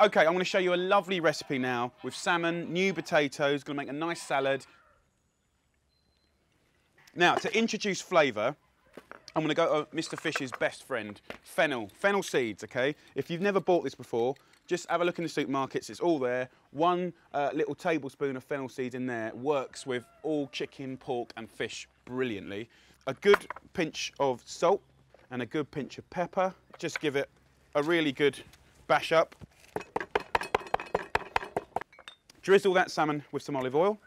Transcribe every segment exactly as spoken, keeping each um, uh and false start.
Okay, I'm going to show you a lovely recipe now with salmon, new potatoes, going to make a nice salad. Now, to introduce flavour, I'm going to go to Mister Fish's best friend, fennel. Fennel seeds, okay? If you've never bought this before, just have a look in the supermarkets, it's all there. One uh, little tablespoon of fennel seeds in there works with all chicken, pork and fish brilliantly. A good pinch of salt and a good pinch of pepper. Just give it a really good bash up. Drizzle that salmon with some olive oil.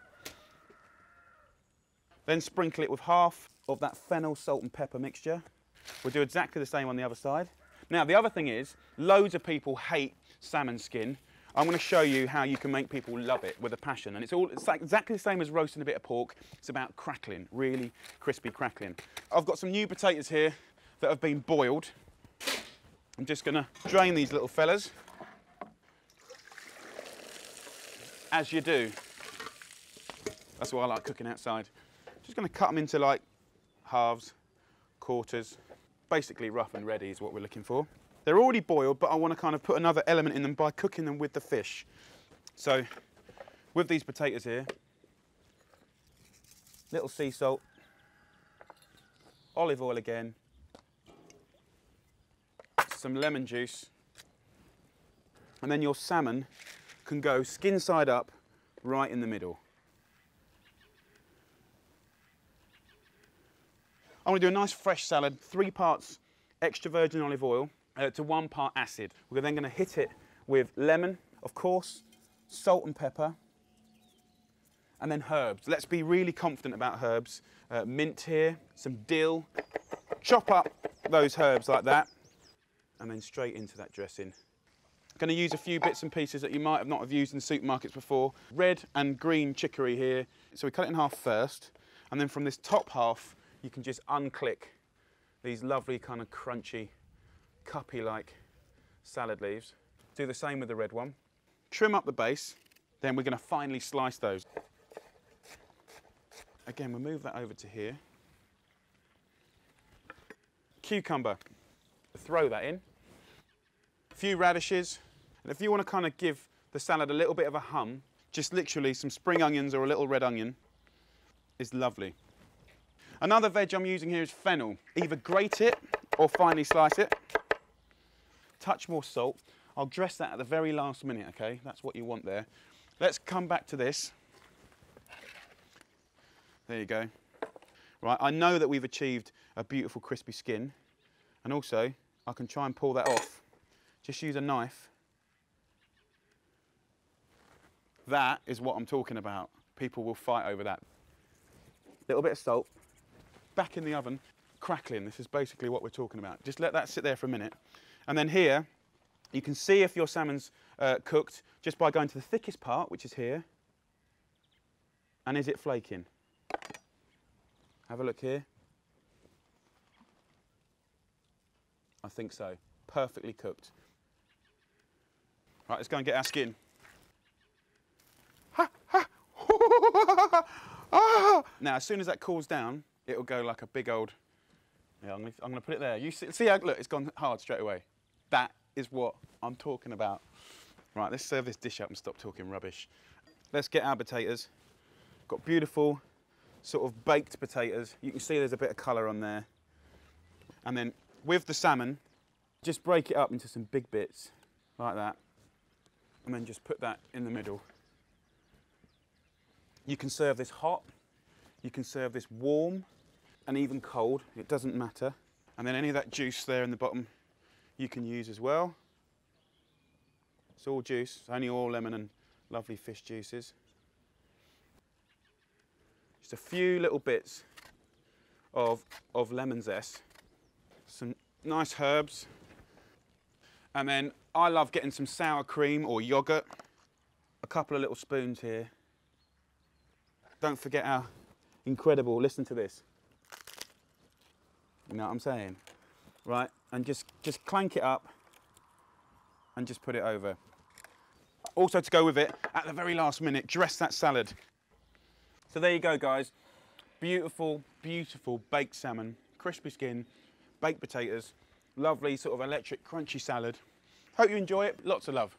Then sprinkle it with half of that fennel, salt and pepper mixture. We'll do exactly the same on the other side. Now, the other thing is, loads of people hate salmon skin. I'm going to show you how you can make people love it with a passion. And it's all it's like exactly the same as roasting a bit of pork. It's about crackling, really crispy crackling. I've got some new potatoes here that have been boiled. I'm just going to drain these little fellas. As you do. That's why I like cooking outside. Just going to cut them into like halves, quarters. Basically rough and ready is what we're looking for. They're already boiled, but I want to kind of put another element in them by cooking them with the fish. So with these potatoes here, little sea salt, olive oil again, some lemon juice, and then your salmon can go skin side up right in the middle. I'm going to do a nice fresh salad, three parts extra virgin olive oil uh, to one part acid. We're then going to hit it with lemon, of course, salt and pepper, and then herbs. Let's be really confident about herbs. Uh, mint here, some dill. Chop up those herbs like that, and then straight into that dressing. Going to use a few bits and pieces that you might have not have used in supermarkets before. Red and green chicory here. So we cut it in half first, and then from this top half, you can just unclick these lovely kind of crunchy, cuppy-like salad leaves. Do the same with the red one. Trim up the base, then we're going to finely slice those. Again, we'll move that over to here. Cucumber, throw that in. A few radishes, and if you want to kind of give the salad a little bit of a hum, just literally some spring onions or a little red onion is lovely. Another veg I'm using here is fennel. Either grate it or finely slice it. Touch more salt. I'll dress that at the very last minute, okay? That's what you want there. Let's come back to this. There you go. Right, I know that we've achieved a beautiful crispy skin. And also, I can try and pull that off. Just use a knife. That is what I'm talking about. People will fight over that. Little bit of salt. Back in the oven, crackling. This is basically what we're talking about. Just let that sit there for a minute. And then here, you can see if your salmon's uh, cooked just by going to the thickest part, which is here. And is it flaking? Have a look here. I think so. Perfectly cooked. Right, let's go and get our skin. Ha, ha. Ah. Now, as soon as that cools down, it'll go like a big old, yeah, I'm gonna, I'm gonna put it there. You see, see, look, it's gone hard straight away. That is what I'm talking about. Right, let's serve this dish up and stop talking rubbish. Let's get our potatoes. Got beautiful sort of baked potatoes. You can see there's a bit of colour on there. And then with the salmon, just break it up into some big bits like that. And then just put that in the middle. You can serve this hot. You can serve this warm and even cold, it doesn't matter. And then any of that juice there in the bottom you can use as well. It's all juice, it's only all lemon and lovely fish juices. Just a few little bits of, of lemon zest, some nice herbs. And then I love getting some sour cream or yogurt, a couple of little spoons here. Don't forget our incredible, listen to this. You know what I'm saying? Right, and just, just clank it up and just put it over. Also to go with it, at the very last minute, dress that salad. So there you go, guys. Beautiful, beautiful baked salmon, crispy skin, baked potatoes, lovely sort of electric crunchy salad. Hope you enjoy it, lots of love.